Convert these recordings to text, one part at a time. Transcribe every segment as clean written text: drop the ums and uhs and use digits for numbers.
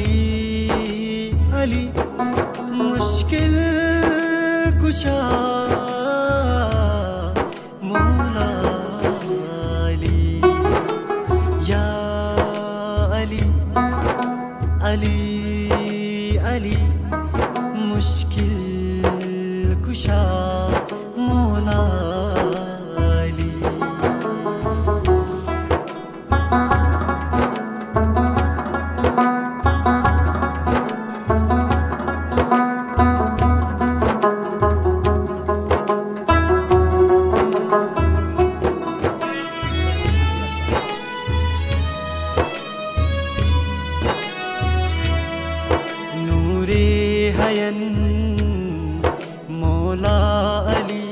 अली अली मुश्किल कुशा मौला अली या अली अली अली मुश्किल कुशा मौला मोला अली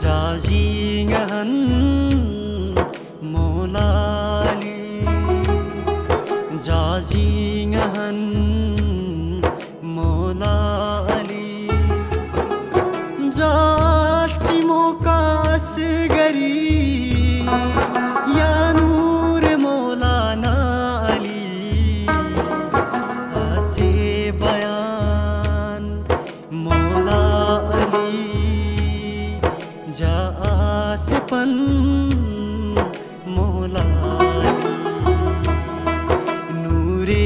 जाजी गहन मोला अली जाजी गहन मोला अली जाची मौका असगरी या नूर मौलाना अली ऐसे बयान मौला अली जा आसपन मौला अली नूरे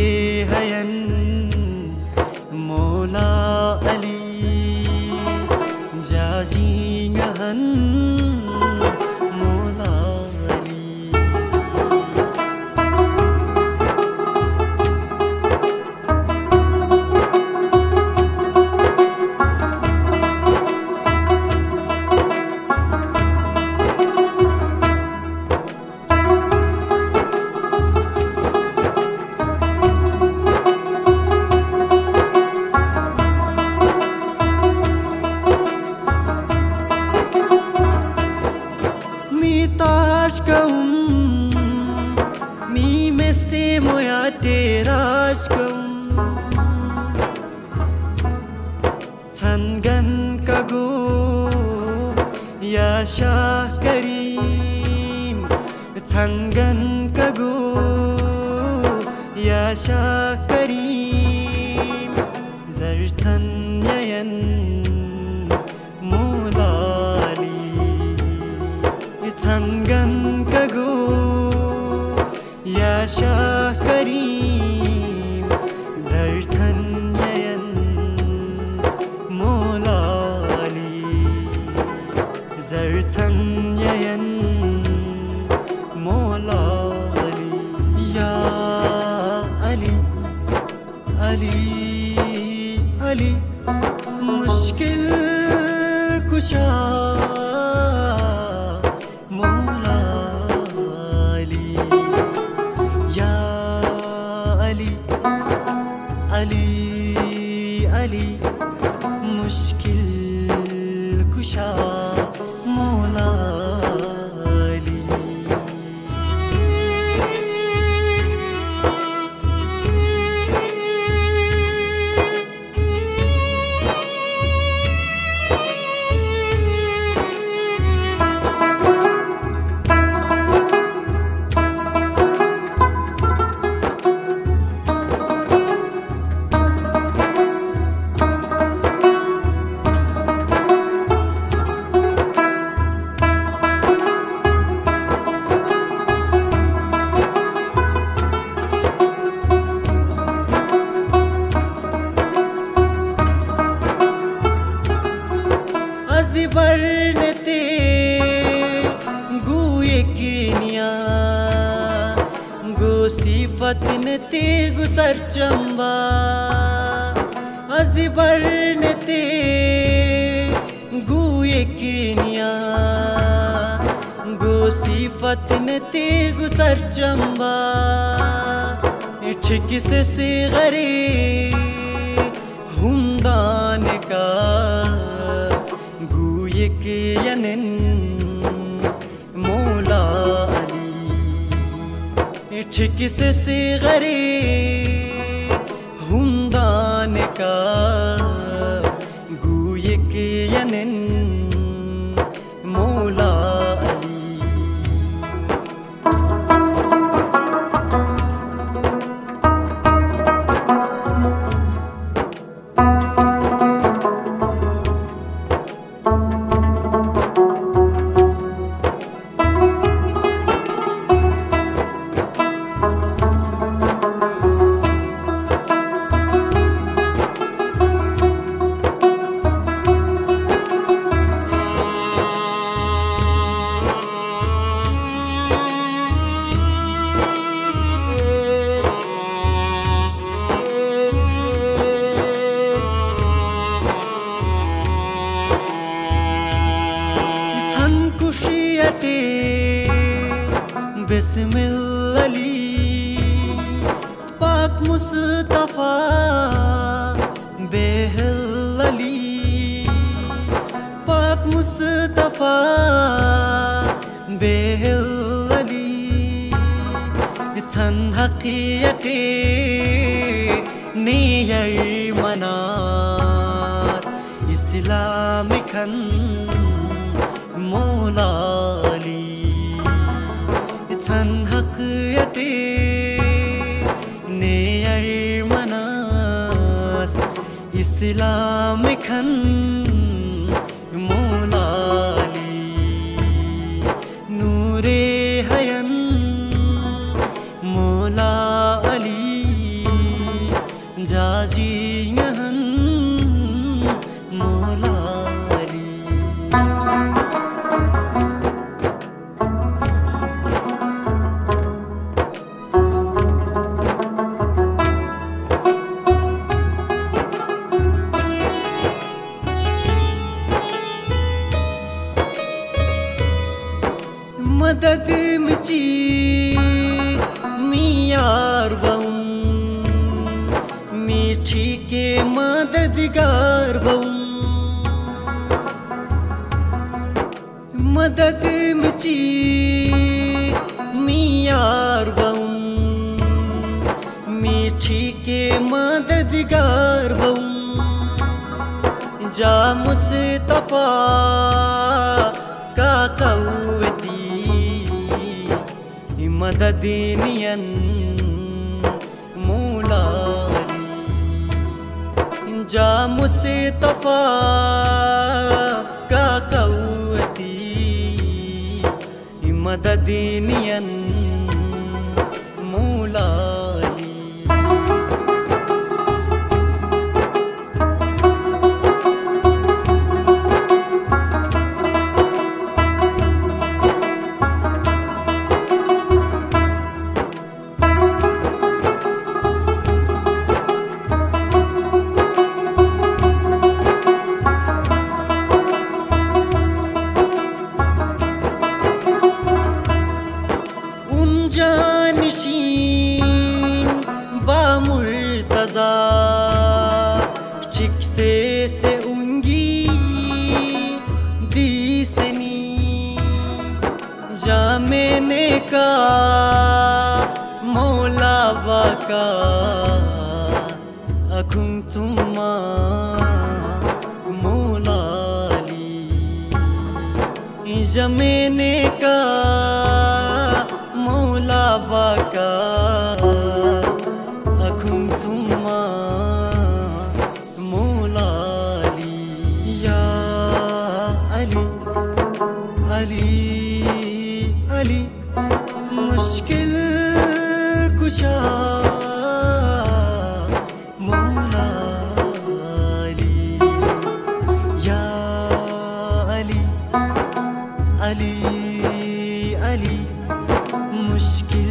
हयन मौला अली जाजी गहन मौला मी में से मोया तेराज संगन कगो या शाह करीम संगन कगो या शाह करीम जरसन नयन मोला अली संगन कगो या शाह करीम जरसन नयन मोला अली जरसन नयन मोला अली या अली अली अली मुश्किल कुशा मोला अली अली अली मुश्किल कुशा मौला अली बरनते गुए किनिया गोसी फतनते गुजर चंबा अजबरनते गुए किनिया गोसी फतनते गुजर चंबा ठिक से गरे हुंदान का यनन मौला अली ठिक से गरे हुंदान का गुए के यनन मौला अली। बिस्मिल अली पाक मुस्तफा बेहल अली पाक मुस्तफा बेहल अली छन हकीयते नियर मनास इस्लाम खन मोला अली छन हकीयते नियर मनास इस्लाम खन मोला अली नूरे हयन मोला अली जाजी यहन मोला अली मदद मची मियार बहु मीठी के मददगार बहु मदद मची मियार बहु मीठी के मददगार बहु जा मुस्तफा का कौती मदद नियन मोला अली जा मुस्तफा का कौती मदद नियन मोला अली जानशीन बामुर्तजा चिकसे से उंगी दीसनी जा मैंने का मौला बाका अखुं तुम्मा मौला अली जा मैंने का मौला बाका अखुम तुम्मा मौला अली या अली अली अली मुश्किल कुशा मौला अली या अली अली अली मुश्किल